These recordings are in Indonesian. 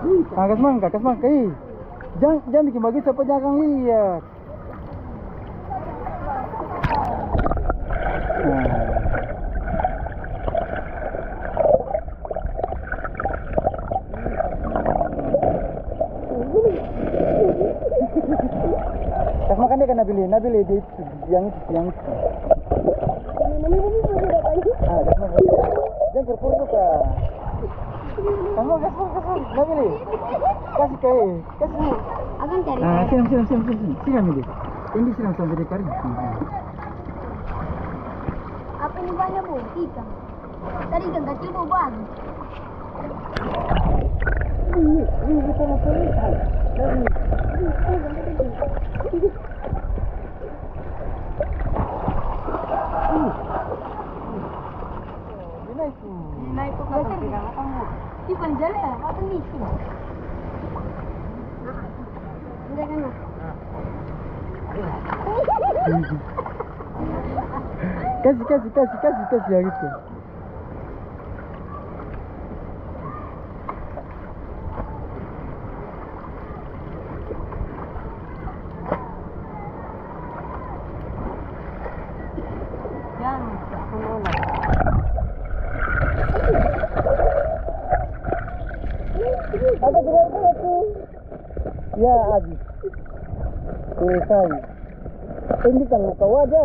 Angkat semangka. Jangan bikin bagi siapa jarang lihat. Kas makan dia kena pilih, dia yang itu. Jangan kurpur tu kah? Kamu, nak pilih? Kasih kau, kasih. Akan cari. Ah, siram ini. Ini siram sampai dia cari. Apa ni banyak pun ikan. Tadi ikan kecil tu bang. Ini kita nak cari ikan. Naik tu kan pegang apa mu? Di penjara apa ni? Ada kan? Kasih yang itu. Ya habis. Selesai. Ini kan kau aja.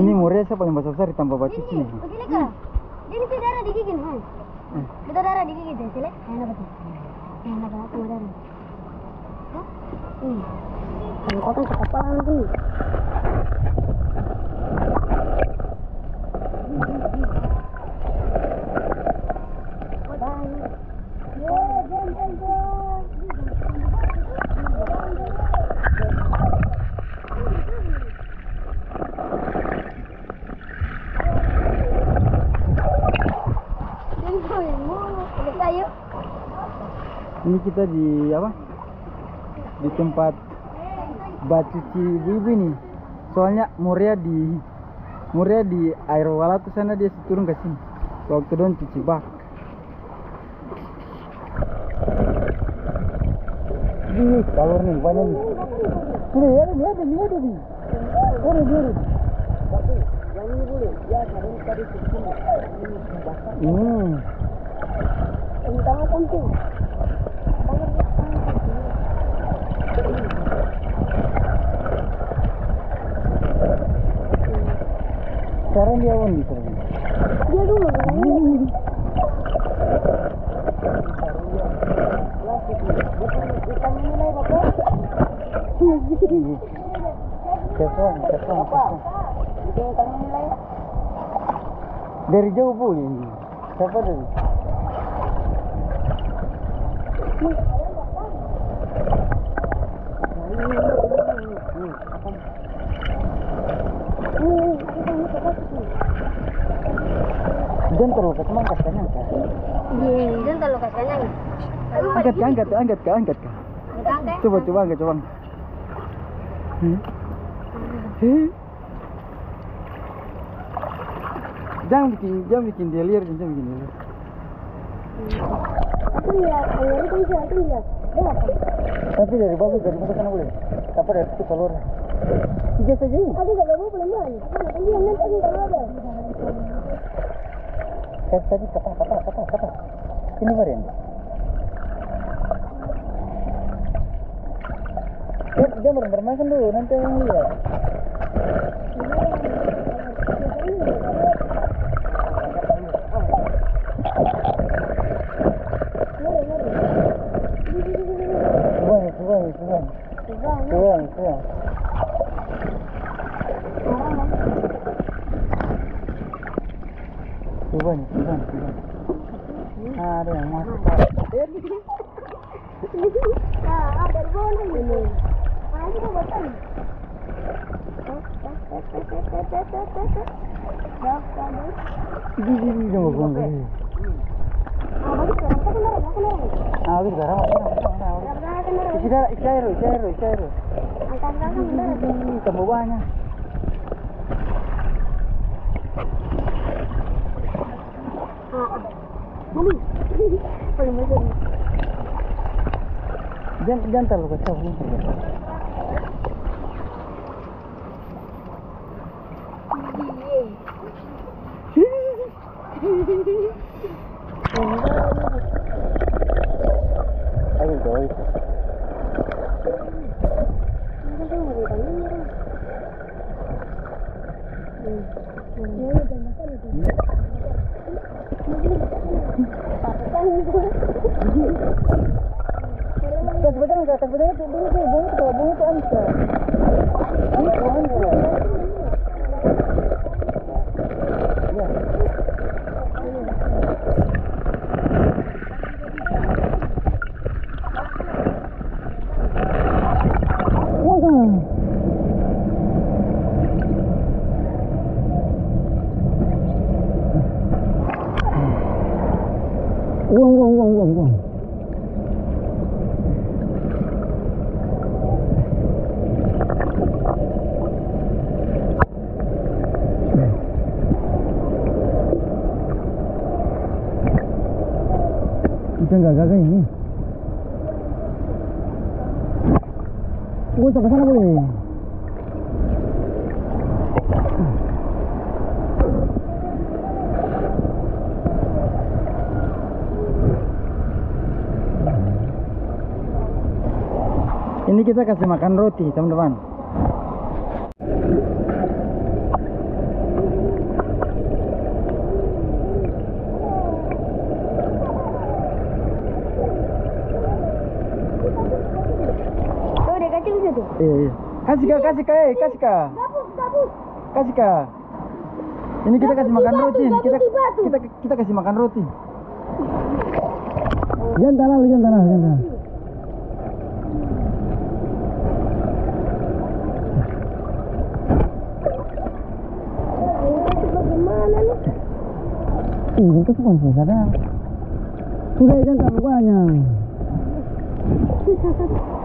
Ini muria saya paling besar ditambah batu sini. Ini si darah di gigi kan? Betul darah di gigi deh, sila. Enak betul kemudian. Ini kalau kan kepalan tuh. Ini kita di tempat bacuci ibu-ibu nih. Soalnya muria di air Wailatu sana, dia turun ke sini waktu don cuci bak. Ini kalau nih banyak nih. Ini ada. Orang. Yang ini boleh. Ya, kalau tadi cuci. Entah apa penting. Sekarang dia on di sana. Dia dulu. Telepon. Dari jauh boleh. Siapa dari? Jangan terlalu kesenyang. Angkat. Coba angkat. Jangan bikin delir, Tapi ya, airnya itu bisa, Tapi dari bagus kan boleh. Tapi dari situ keluar. Tiga saja ini. Tapi kalau bagus belum lagi. Iya, nanti aku keluar deh. Tadi kata. Ini varian. Dia bermakan dulu, nanti yang lihat. Tuang. Coba nih. Ada yang masuk. Ada boleh ini. Ayo kita botol. Di jangan terlalu kecil. Uang. Kita nggak gagal ini. Gue sampai sana boleh. Ini kita kasih makan roti, teman-teman. Oh, dia kacau bisa tuh? Iya. Kasih kak. Kasih kak. Ini kita kasih makan roti. Kita kasih makan roti. Jangan tanah. Itu bukan sudah jangan terlalu banyak.